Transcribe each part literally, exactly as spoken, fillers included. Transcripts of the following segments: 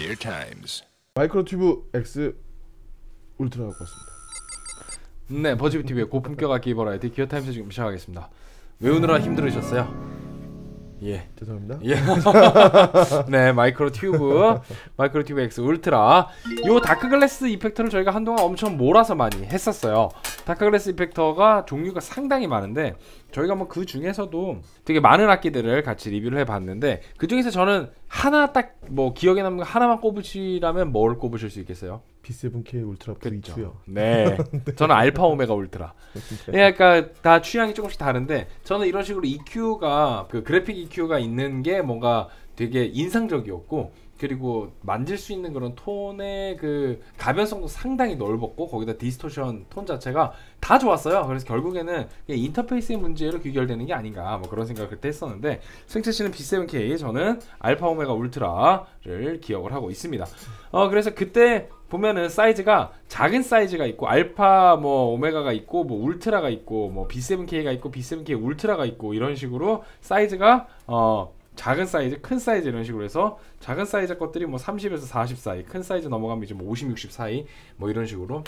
Gear Times. 마이크로 튜브 X 울트라 갖고 왔습니다. 네, 버즈비 티비의 고품격 악기 버라이티 기어 타임즈 지금 시작하겠습니다. 외우느라 힘들으셨어요? 예, 죄송합니다. 예. 네, 마이크로 튜브, 마이크로 튜브 X 울트라. 요 다크글라스 이펙터를 저희가 한동안 엄청 몰아서 많이 했었어요. 다크글라스 이펙터가 종류가 상당히 많은데 저희가 뭐 그 중에서도 되게 많은 악기들을 같이 리뷰를 해봤는데 그 중에서 저는 하나 딱 뭐 기억에 남는 거 하나만 꼽으시라면 뭘 꼽으실 수 있겠어요? 비 세븐케이 울트라 브이투요. 네. 네. 저는 알파 오메가 울트라. 네, 그러니까 다 취향이 조금씩 다른데 저는 이런 식으로 이큐가 그 그래픽 이큐가 있는 게 뭔가 되게 인상적이었고, 그리고 만질 수 있는 그런 톤의 그 가변성도 상당히 넓었고 거기다 디스토션 톤 자체가 다 좋았어요. 그래서 결국에는 인터페이스의 문제로 귀결되는 게 아닌가 뭐 그런 생각을 그때 했었는데, 승채씨는 비 세븐케이, 저는 알파 오메가 울트라를 기억을 하고 있습니다. 어 그래서 그때 보면은 사이즈가 작은 사이즈가 있고 알파 뭐 오메가가 있고 뭐 울트라가 있고 뭐 비 세븐케이가 있고 비 세븐케이 울트라가 있고 이런 식으로 사이즈가 어 작은 사이즈, 큰 사이즈 이런 식으로 해서 작은 사이즈 것들이 뭐 삼십에서 사십 사이, 큰 사이즈 넘어가면 이제 뭐 오십, 육십 사이 뭐 이런 식으로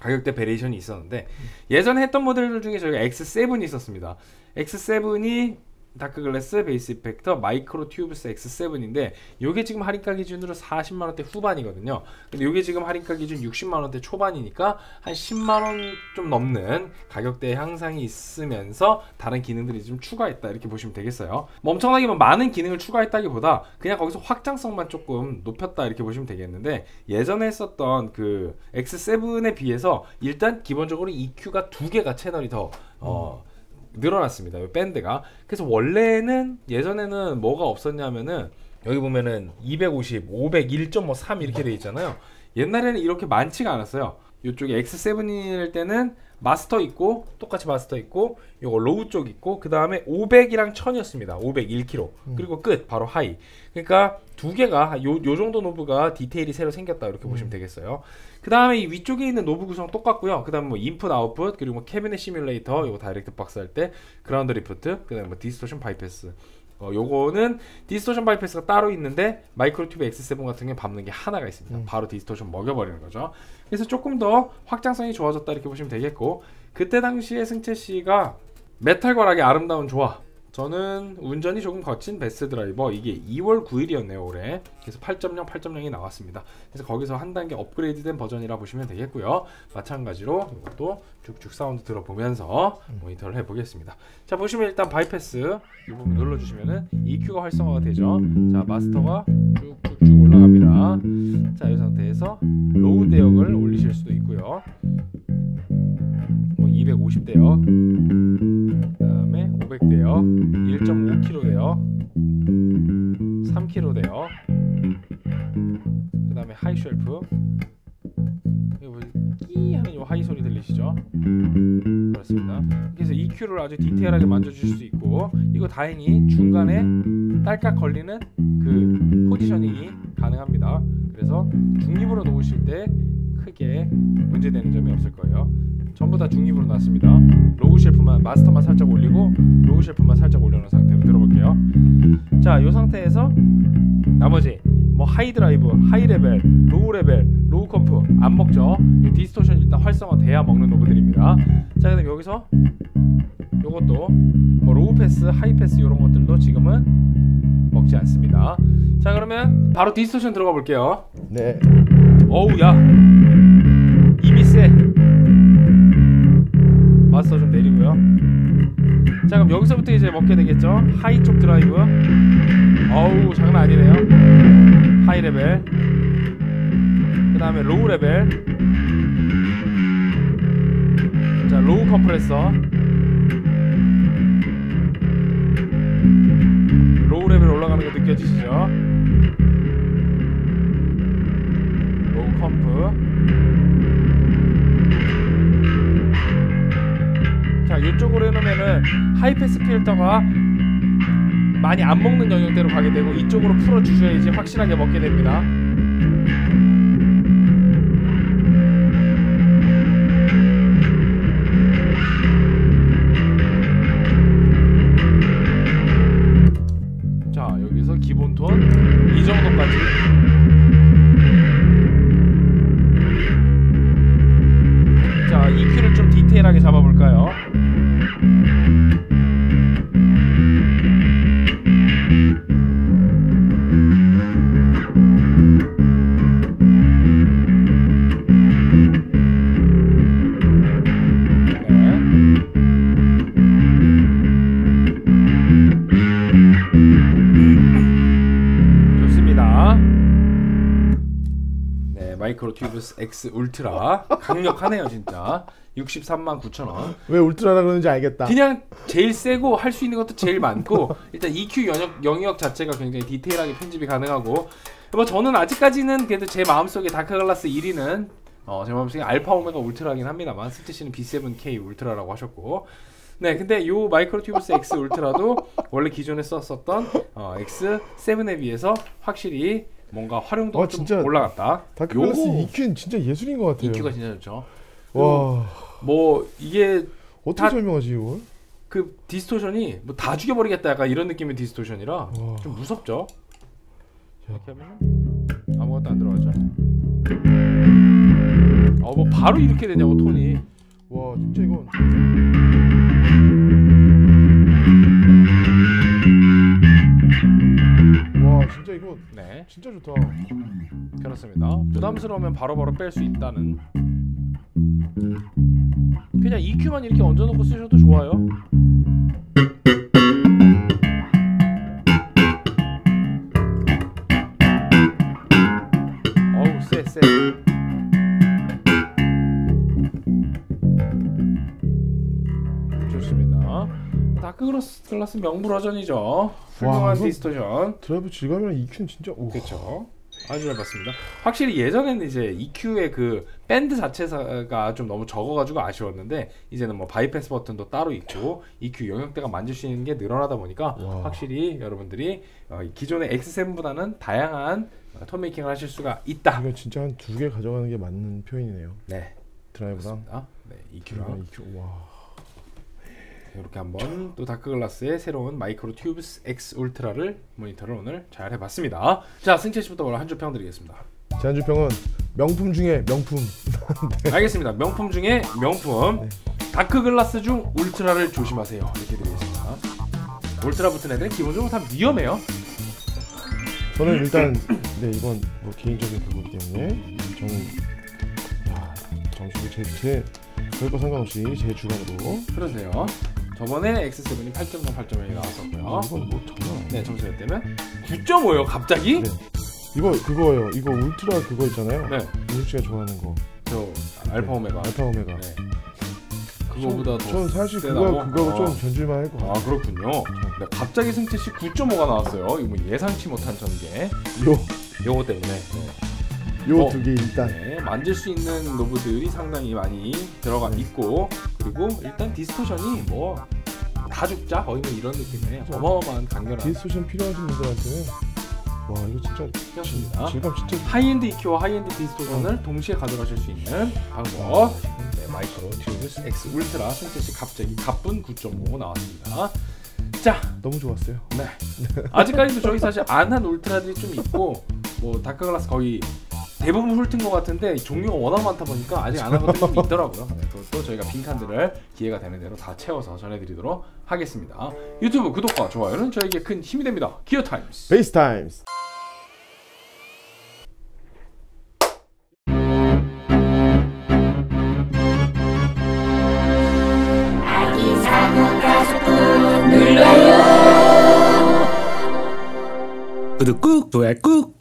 가격대 베리에이션이 있었는데, 예전에 했던 모델들 중에 저희가 엑스 세븐이 있었습니다. 엑스 세븐이 다크글라스, 베이스 이펙터, 마이크로 튜브스 엑스 세븐인데 요게 지금 할인가 기준으로 사십만 원대 후반이거든요. 근데 요게 지금 할인가 기준 육십만 원대 초반이니까 한 십만 원 좀 넘는 가격대의 향상이 있으면서 다른 기능들이 좀 추가했다 이렇게 보시면 되겠어요. 뭐 엄청나게 많은 기능을 추가했다기보다 그냥 거기서 확장성만 조금 높였다 이렇게 보시면 되겠는데, 예전에 했었던 그 엑스 세븐에 비해서 일단 기본적으로 이큐가 두 개가 채널이 더 어, 음. 늘어났습니다. 이 밴드가. 그래서 원래는 예전에는 뭐가 없었냐면은 여기 보면은 이백오십, 오백, 일 점 오삼 이렇게 돼 있잖아요. 옛날에는 이렇게 많지가 않았어요. 이쪽에 엑스 세븐일 때는 마스터 있고 똑같이 마스터 있고 요거 로우 쪽 있고 그 다음에 오백이랑 천이었습니다. 오백 일 킬로그램 음. 그리고 끝 바로 하이. 그러니까 두 개가 요, 요 정도 노브가 디테일이 새로 생겼다 이렇게 음. 보시면 되겠어요. 그 다음에 이 위쪽에 있는 노브 구성 똑같고요. 그 다음에 뭐 인풋 아웃풋 그리고 뭐 캐비넷 시뮬레이터 요거 다이렉트 박스 할 때 그라운드 리프트 그 다음에 뭐 디스토션 바이패스. 어, 요거는 디스토션 바이패스가 따로 있는데 마이크로튜브 엑스 세븐 같은 경우에 밟는 게 하나가 있습니다. 음. 바로 디스토션 먹여버리는 거죠. 그래서 조금 더 확장성이 좋아졌다 이렇게 보시면 되겠고, 그때 당시에 승채씨가 메탈과 락의 아름다운 조화, 저는 운전이 조금 거친 베스트 드라이버, 이게 이월 구일이었네요 올해. 그래서 팔 점 영, 팔 점 영이 나왔습니다. 그래서 거기서 한 단계 업그레이드된 버전이라 보시면 되겠고요. 마찬가지로 이것도 쭉쭉 사운드 들어보면서 모니터를 해보겠습니다. 자, 보시면 일단 바이패스 이 부분 눌러주시면은 이큐가 활성화가 되죠. 자, 마스터가 쭉쭉쭉 올라갑니다. 자, 이 상태에서 로우 대역을 올리실 수도 있고요. 뭐 이백오십 대역, 그 다음에 오백 대역, 일 점 오 킬로그램, 삼 킬로그램, 그 다음에 하이 쉘프, 끼 하는 이 하이 소리 들리시죠? 그렇습니다. 그래서 이큐를 아주 디테일하게 만져주실 수 있고, 이거 다행히 중간에 딸깍 걸리는 그 포지셔닝이 가능합니다. 그래서 중립으로 놓으실 때 크게 문제되는 점이 없을 거예요. 전부 다 중립으로 놨습니다. 로우 쉘프만, 마스터만 살짝 올리고 로우 쉘프만 살짝 올려놓은 상태로 들어볼게요. 자, 이 상태에서 나머지 뭐 하이드라이브, 하이레벨, 로우레벨, 로우컴프 안 먹죠. 디스토션 일단 활성화 돼야 먹는 노브들입니다. 자, 그다음 여기서 요것도 뭐 로우패스, 하이패스 이런 것들도 지금은 먹지 않습니다. 자, 그러면 바로 디스토션 들어가 볼게요. 네. 어우, 야, 이미 세. 마스터 좀 내리고요. 자, 그럼 여기서부터 이제 먹게 되겠죠. 하이 쪽 드라이브, 어우 장난 아니네요. 하이 레벨, 그 다음에 로우 레벨, 자 로우 컴프레서, 로우 레벨 올라가는 거 느껴지시죠? 로우 컴프. 자, 이쪽으로 해놓으면은 하이패스 필터가 많이 안 먹는 영역대로 가게 되고 이쪽으로 풀어주셔야지 확실하게 먹게 됩니다. 어, 이큐를 좀 디테일하게 잡아볼까요? 마이크로 튜브스 X 울트라 강력하네요 진짜. 육십삼만 구천 원. 왜 울트라라 그러는지 알겠다. 그냥 제일 세고 할 수 있는 것도 제일 많고 일단 이큐 영역, 영역 자체가 굉장히 디테일하게 편집이 가능하고 뭐 저는 아직까지는 그래도 제 마음속에 다크글라스 일 위는 어, 제 마음속에 알파 오메가 울트라긴 합니다만 스티시는 비 세븐 케이 울트라라고 하셨고 네 근데 요 마이크로 튜브스 X 울트라도 원래 기존에 썼었던 어, 엑스 세븐에 비해서 확실히 뭔가 활용도가 아, 좀 올라갔다. 다크글라스 이큐는 진짜 예술인 것 같아요. 이큐가 진짜 좋죠. 와, 뭐 이게 어떻게 다, 설명하지 이걸? 그 디스토션이 뭐 다 죽여버리겠다 약간 이런 느낌의 디스토션이라 와. 좀 무섭죠. 이렇게 하면 아무것도 안 들어가죠. 어, 뭐 바로 이렇게 되냐고 톤이. 와, 진짜 이건. 와 진짜 이거 네 진짜 좋다. 그렇습니다. 부담스러우면 바로바로 뺄 수 있다는. 그냥 이큐만 이렇게 얹어놓고 쓰셔도 좋아요. 어우 쎄 쎄. 좋습니다. 다크글라스 명불허전이죠. 훌륭한 디스토션. 드라이브 질감이랑 이큐는 진짜 오. 그렇죠. 아주 잘 봤습니다. 확실히 예전에는 이제 이큐의 그 밴드 자체가 좀 너무 적어가지고 아쉬웠는데 이제는 뭐 바이패스 버튼도 따로 있고 이큐 영역대가 만질 수 있는 게 늘어나다 보니까 와. 확실히 여러분들이 기존의 엑스 세븐보다는 다양한 톤 메이킹을 하실 수가 있다. 이거 진짜 한 두 개 가져가는 게 맞는 표현이네요. 네, 드라이브랑 네, 이큐랑. 이큐. 와. 이렇게 한번 또 다크글라스의 새로운 마이크로 튜브스 X 울트라를 모니터를 오늘 잘 해봤습니다. 자 승철 씨부터 오늘 한 줄 평 드리겠습니다. 제 한 줄 평은 명품 중에 명품. 네. 알겠습니다. 명품 중에 명품. 네. 다크글라스 중 울트라를 조심하세요. 이렇게 드리겠습니다. 울트라 붙은 애들은 기본적으로 다 위험해요. 저는 일단 네 이건 뭐 개인적인 부분 때문에 저는 야 정신이 제 제 별거 상관없이 제 주관으로. 그러세요. 저번에 엑스 세븐이 팔 점 영, 팔 점 영이 나왔었고요. 아, 이건 뭐 장난. 네, 점수였 때면 구 점 오요. 갑자기? 네. 이거 그거예요. 이거 울트라 그거 있잖아요. 네. 민수 씨가 좋아하는 거. 저 알파 오메가. 네. 알파 오메가. 네. 그거보다 더. 저는 사실 그거 그거 좀 견줄만 할 것 같아요. 아 그렇군요. 네, 갑자기 승태 씨 구 점 오가 나왔어요. 이거 뭐 예상치 못한 전개. 요. 요거 때문에. 네. 요 두 개 어, 일단 네, 만질 수 있는 노브들이 상당히 많이 들어가 네. 있고 그리고 일단 디스토션이 뭐 다 죽자 거의 뭐 이런 느낌의 어마어마한 강렬한 디스토션 필요하신 분들한테는 와 이거 진짜 필요합니다. 질감 진짜 하이엔드 이큐와 하이엔드 디스토션을 어. 동시에 가져가실 수 있는 방법. 네, 마이크로 튜브스 X 울트라 승태씨 갑자기 가쁜 구 점 오 나왔습니다. 자 너무 좋았어요. 네 아직까지도 저희 사실 안 한 울트라들이 좀 있고 뭐 다크글라스 거의 대부분 훑은 것 같은데 종류가 워낙 많다 보니까 아직 안 한 것들이 좀 있더라고요. 네, 또 저희가 빈칸들을 기회가 되는 대로 다 채워서 전해드리도록 하겠습니다. 유튜브 구독과 좋아요는 저에게 큰 힘이 됩니다. 기어 타임스 베이스 타임스. 구독 꾹 좋아요 꾹.